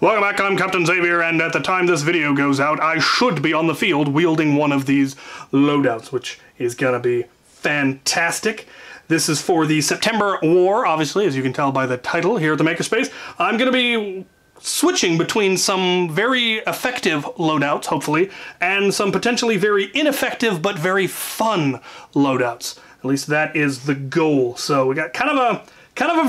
Welcome back, I'm Captain Xavier, and at the time this video goes out, I should be on the field wielding one of these loadouts, which is gonna be fantastic. This is for the September War, obviously, as you can tell by the title here at the Makerspace. I'm gonna be switching between some very effective loadouts, hopefully, and some potentially very ineffective but very fun loadouts. At least that is the goal. So we got kind of a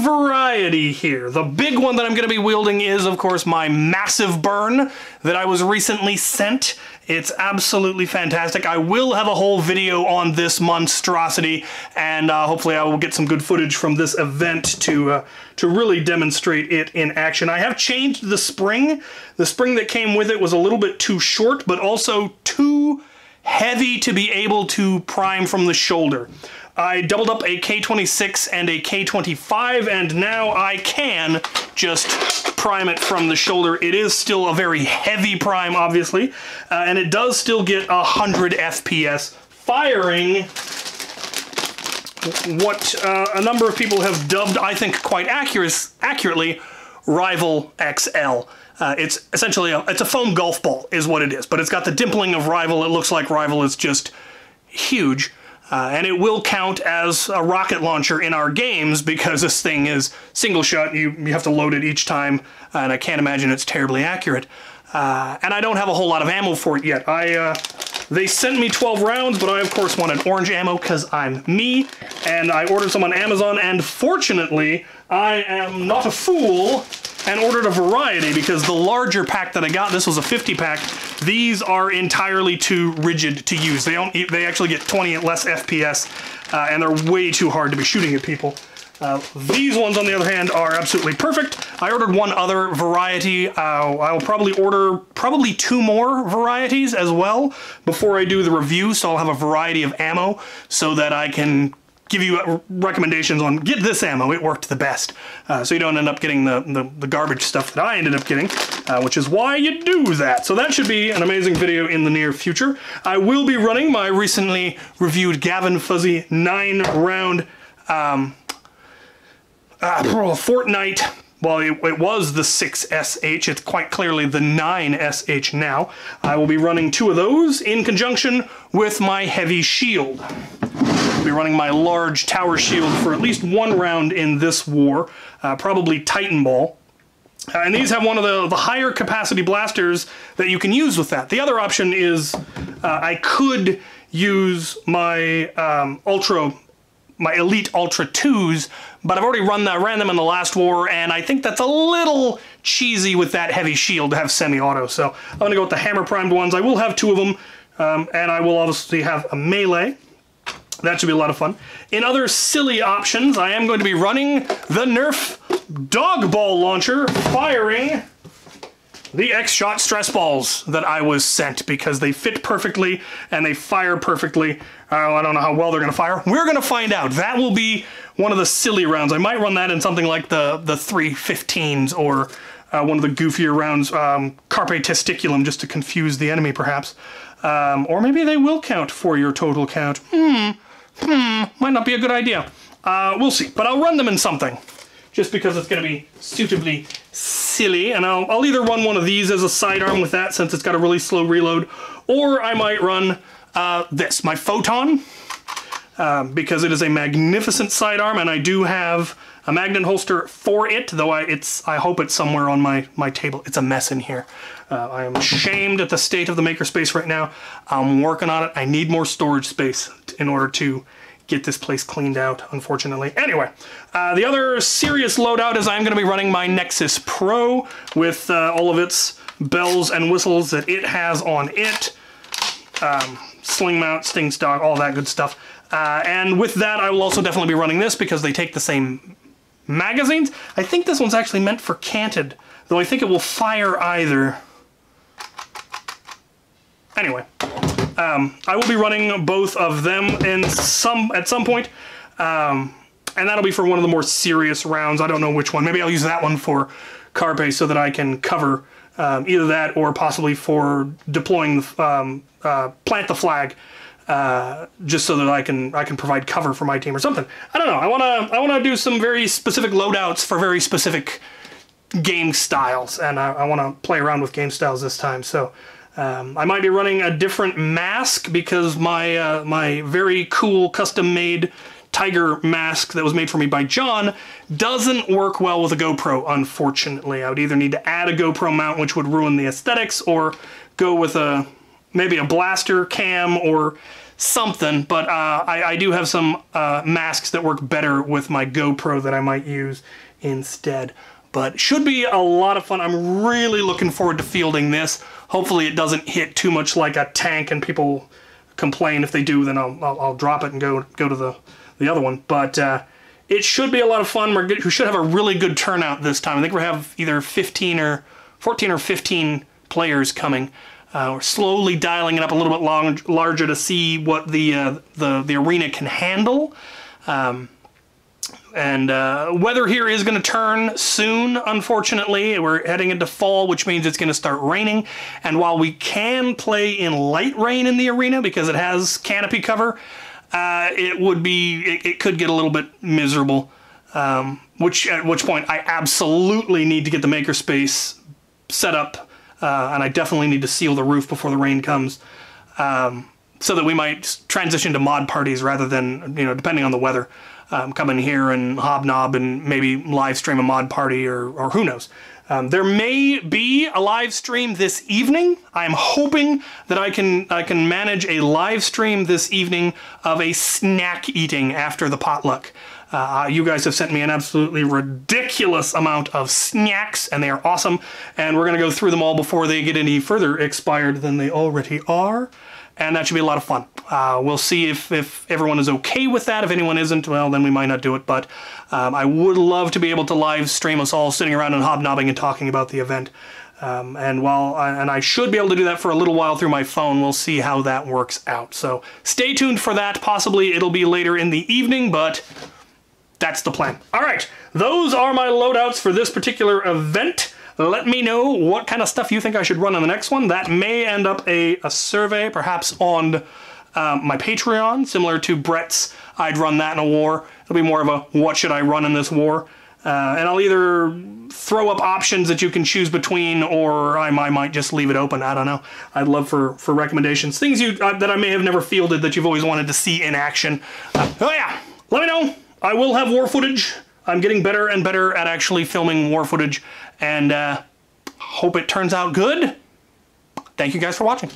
variety here. The big one that I'm going to be wielding is, of course, my massive burn that I was recently sent. It's absolutely fantastic. I will have a whole video on this monstrosity, and hopefully I will get some good footage from this event to really demonstrate it in action. I have changed the spring. The spring that came with it was a little bit too short, but also too heavy to be able to prime from the shoulder. I doubled up a K26 and a K25, and now I can just prime it from the shoulder. It is still a very heavy prime, obviously, and it does still get 100 FPS firing what a number of people have dubbed, I think quite accurately, Rival XL. It's essentially it's a foam golf ball is what it is, but it's got the dimpling of Rival. It looks like Rival is just huge. And it will count as a rocket launcher in our games because this thing is single shot. You have to load it each time, and I can't imagine it's terribly accurate. And I don't have a whole lot of ammo for it yet. They sent me 12 rounds, but I of course wanted orange ammo because I'm me, and I ordered some on Amazon, and fortunately I am not a fool and ordered a variety because the larger pack that I got, this was a 50 pack, these are entirely too rigid to use. They actually get 20 and less FPS, and they're way too hard to be shooting at people. These ones, on the other hand, are absolutely perfect. I ordered one other variety. I'll probably order two more varieties as well before I do the review, so I'll have a variety of ammo so that I can give you recommendations on get this ammo, it worked the best. So you don't end up getting the garbage stuff that I ended up getting, which is why you do that. So that should be an amazing video in the near future. I will be running my recently reviewed Gavin Fuzzy 9-round Fortnite. Well, it was the 6SH. It's quite clearly the 9SH now. I will be running two of those in conjunction with my heavy shield. I'll be running my large tower shield for at least one round in this war, probably Titan Ball. And these have one of the higher capacity blasters that you can use with that. The other option is I could use my my Elite Ultra 2s, but I've already ran them in the last war, and I think that's a little cheesy with that heavy shield to have semi-auto, so I'm going to go with the hammer-primed ones. I will have two of them, and I will obviously have a melee. That should be a lot of fun. In other silly options, I am going to be running the Nerf dog ball launcher, firing the X-Shot stress balls that I was sent because they fit perfectly and they fire perfectly. I don't know how well they're going to fire. We're going to find out. That will be one of the silly rounds. I might run that in something like the 315s or one of the goofier rounds, Carpe Testiculum, just to confuse the enemy perhaps. Or maybe they will count for your total count. Might not be a good idea. We'll see, but I'll run them in something. Just because it's going to be suitably silly, and I'll either run one of these as a sidearm with that since it's got a really slow reload, or I might run this, my Photon, because it is a magnificent sidearm, and I do have a magnet holster for it, though I hope it's somewhere on my table. It's a mess in here. I am ashamed at the state of the Makerspace right now. I'm working on it. I need more storage space in order to get this place cleaned out, unfortunately. Anyway, the other serious loadout is I'm going to be running my Nexus Pro with all of its bells and whistles that it has on it. Sling mount, sting stock, all that good stuff. And with that, I will also definitely be running this because they take the same magazines. I think this one's actually meant for canted, though I think it will fire either. Anyway. I will be running both of them at some point, and that'll be for one of the more serious rounds. I don't know which one. Maybe I'll use that one for Carpe so that I can cover either that or possibly for deploying plant the flag, just so that I can provide cover for my team or something. I don't know. I wanna do some very specific loadouts for very specific game styles, and I want to play around with game styles this time. So I might be running a different mask, because my my very cool custom-made tiger mask that was made for me by John doesn't work well with a GoPro, unfortunately. I would either need to add a GoPro mount, which would ruin the aesthetics, or go with a maybe a blaster cam or something. But I do have some masks that work better with my GoPro that I might use instead. But should be a lot of fun. I'm really looking forward to fielding this. Hopefully it doesn't hit too much like a tank and people complain. If they do, then I'll drop it and go to the other one. But it should be a lot of fun. We should have a really good turnout this time. I think we have either 14 or 15 players coming. We're slowly dialing it up a little bit larger to see what the arena can handle. And weather here is going to turn soon, unfortunately. We're heading into fall, which means it's going to start raining. And while we can play in light rain in the arena because it has canopy cover, it could get a little bit miserable. At which point I absolutely need to get the makerspace set up, and I definitely need to seal the roof before the rain comes, so that we might transition to mod parties rather than, you know, depending on the weather. Come in here and hobnob and maybe live stream a mod party, or who knows. There may be a live stream this evening. I'm hoping that I can manage a live stream this evening of a snack eating after the potluck. You guys have sent me an absolutely ridiculous amount of snacks, and they are awesome. And we're going to go through them all before they get any further expired than they already are. And that should be a lot of fun. We'll see if everyone is okay with that. If anyone isn't, well, then we might not do it. But I would love to be able to live stream us all sitting around and hobnobbing and talking about the event. And I should be able to do that for a little while through my phone. We'll see how that works out. So stay tuned for that. Possibly it'll be later in the evening, but that's the plan. All right, those are my loadouts for this particular event. Let me know what kind of stuff you think I should run on the next one. That may end up a survey, perhaps on my Patreon, similar to Brett's. I'd run that in a war. It'll be more of a, what should I run in this war? And I'll either throw up options that you can choose between, or I might just leave it open. I don't know. I'd love for recommendations. Things you that I may have never fielded that you've always wanted to see in action. Oh yeah, let me know. I will have war footage. I'm getting better and better at actually filming war footage, and hope it turns out good. Thank you guys for watching.